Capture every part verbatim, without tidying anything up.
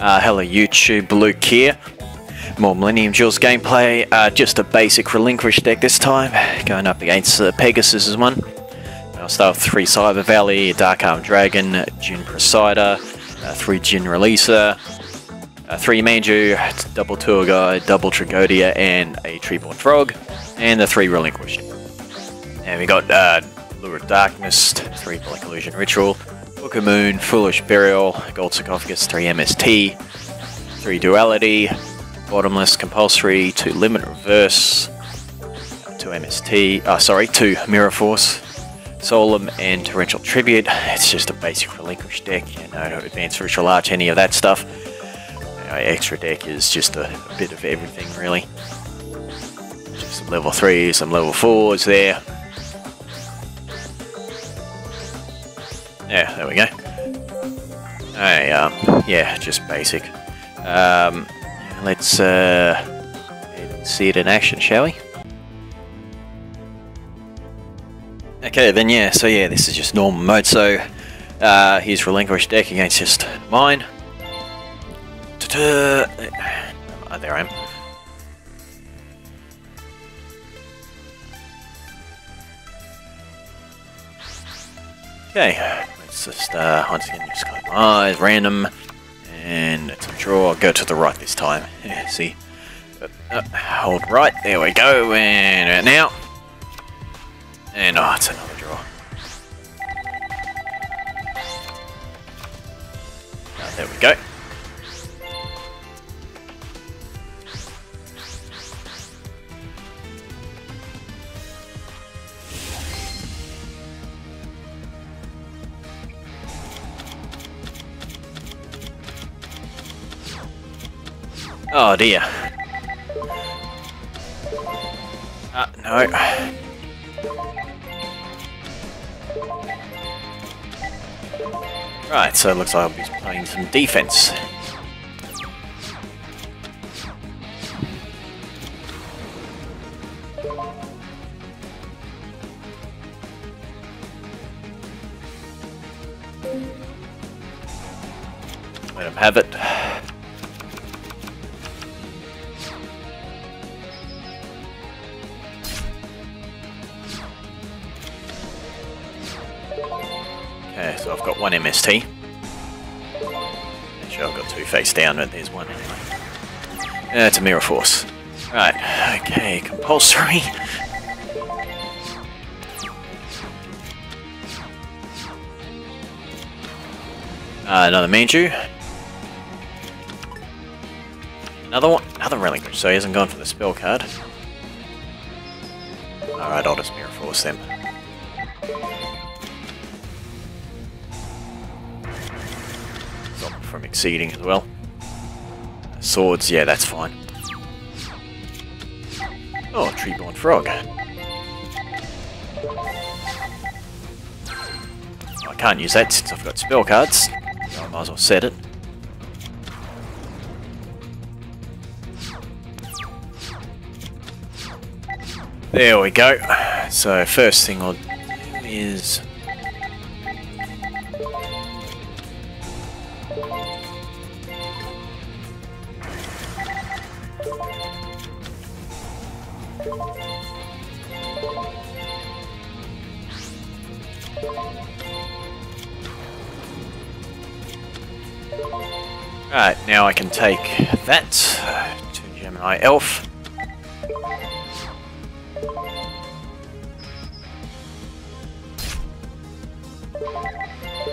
Uh, hello YouTube, Luke here. More Millennium Jewels gameplay, uh, just a basic Relinquished deck this time, going up against the uh, Pegasus' one. I'll start with three Cyber Valley, Dark Armed Dragon, Djinn Presider, uh, three Djinn Releaser, uh, three Manju, double Tour Guide, double Tragoedia, and a Treeborn Frog, and the three Relinquished. And we got uh, Allure Of Darkness, three Black Illusion Ritual, Book of Moon, Foolish Burial, Gold Sarcophagus, three M S T, three Duality, Bottomless, Compulsory, two Limit Reverse, two M S T, uh, sorry, two Mirror Force, Solemn, and Torrential Tribute. It's just a basic Relinquished deck, you know, Advanced Ritual Arch, any of that stuff. Our extra deck is just a, a bit of everything, really. Just some level threes, some level fours there. Yeah, there we go. Hey, um, yeah, just basic. Um, Let's uh, see it in action, shall we? Okay, then yeah, so yeah, this is just normal mode. So uh, here's Relinquished deck against just mine. Ta-da! Oh, there I am. Okay, let's just uh, once again just close my eyes, random. And let's draw. I'll go to the right this time. Yeah, see. Uh, hold right. There we go. And right now. And oh, it's another draw. Oh, there we go. Oh dear. Ah, uh, no. Right, so it looks like I'll be playing some defense. Let him have it. So I've got one M S T. Actually, I've got two face down, but there's one anyway. Uh, it's a Mirror Force. Right, okay, Compulsory. Uh, another Manju. Another one, another Relinquished, so he hasn't gone for the spell card. Alright, I'll just Mirror Force them. From exceeding as well. Swords, yeah, that's fine. Oh, Treeborn Frog. I can't use that since I've got spell cards, so I might as well set it. There we go. So first thing I'll do is Alright, now I can take that to Gemini Elf.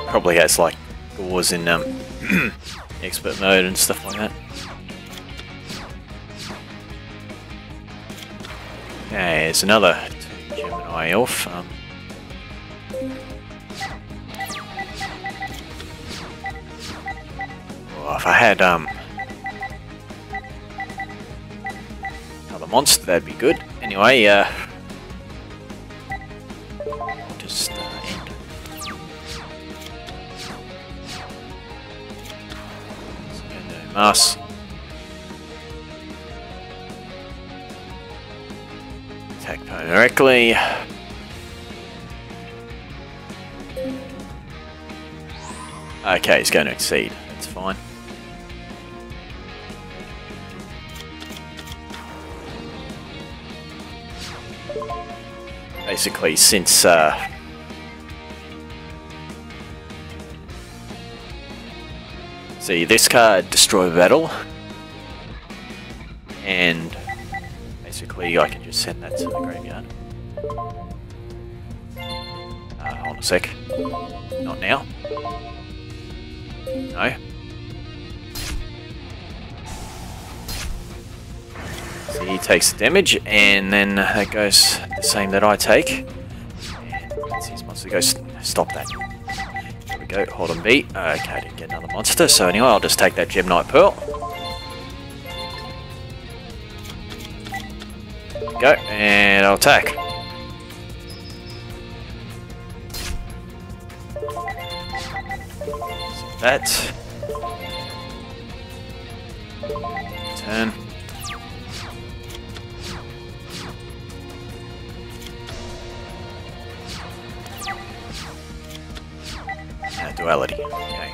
Probably has like doors in um, expert mode and stuff like that. Okay, there's another Gemini Elf. Um, If I had um, another monster, that'd be good. Anyway, uh, just uh, end. So, mass. Attack directly. Okay, he's going to exceed. That's fine. basically, since uh, see this card, Destroy Battle, and basically I can just send that to the graveyard. Uh, hold a sec. Not now. No. So he takes the damage, and then that goes the same that I take. And let's see, his monster goes. Stop that. There we go. Hold on B. Okay, I didn't get another monster. So anyway, I'll just take that Gem-Knight Pearl. There we go, and I'll attack. That. Turn. Uh, duality. Okay.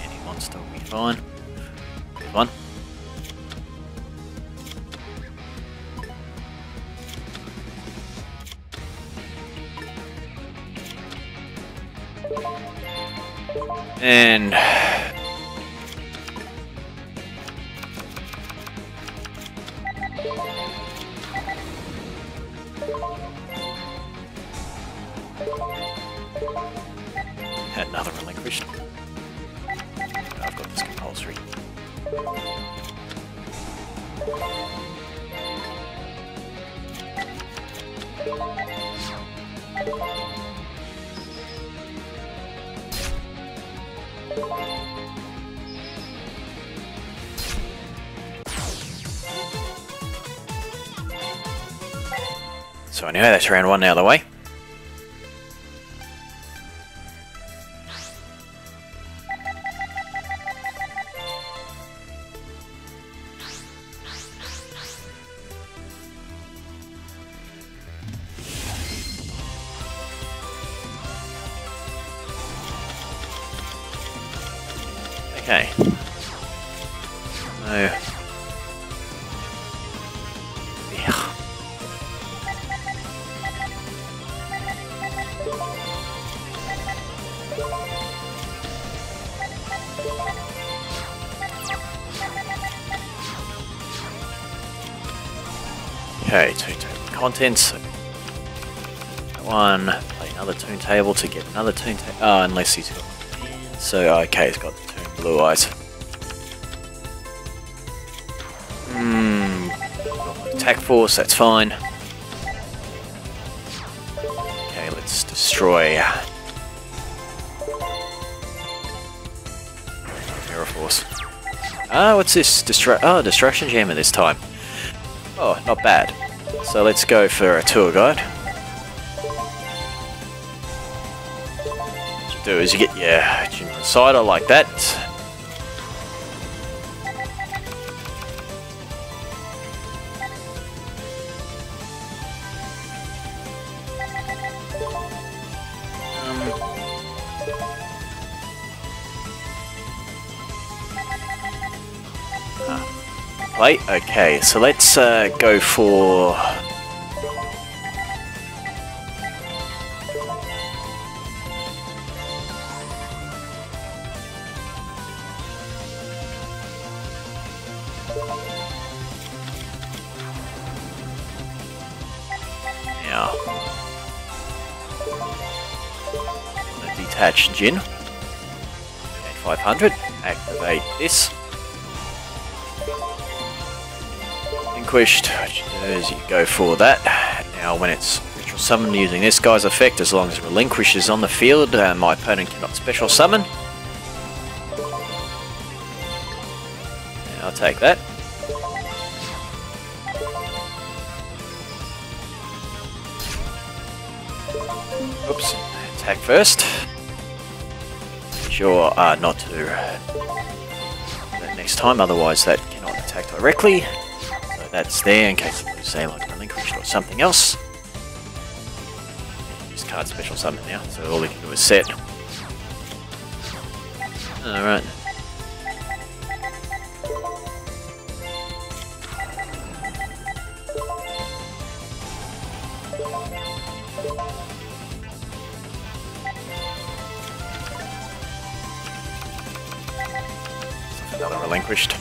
Any monster will be fine. Good one. And another Relinquished. I've got this compulsory. So anyway, that's round one out of the way. Okay. So okay, Toon Table contents. So one, play another Toon Table to get another Toon Table. Oh, unless he's got. So, okay, he's got the two Blue Eyes. Hmm. Attack Force, that's fine. Okay, let's destroy. Mirror Force. Ah, what's this? Destra- oh, Destruction Jammer this time. Oh, not bad. So let's go for a Tour Guide. What you do is you get your Djinn Presider like that. Okay, so let's uh, go for now a detached Djinn. five hundred. Activate this. Relinquished, which does you go for that. Now when it's ritual summoned using this guy's effect, as long as Relinquish is on the field, uh, my opponent cannot special summon. And I'll take that. Oops, attack first. Sure uh, not to do that next time, otherwise that cannot attack directly. That's there in case you lose, say, like Relinquished or something else. Use card special summon now, so all we can do is set. Alright. Another Relinquished.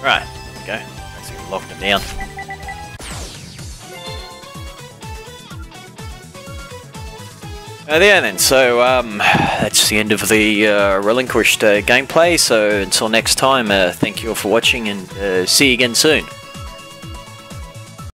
Right, there we go. Let's see, lock them down. Uh, there then, so um, that's the end of the uh, Relinquished uh, gameplay, so until next time, uh, thank you all for watching and uh, see you again soon.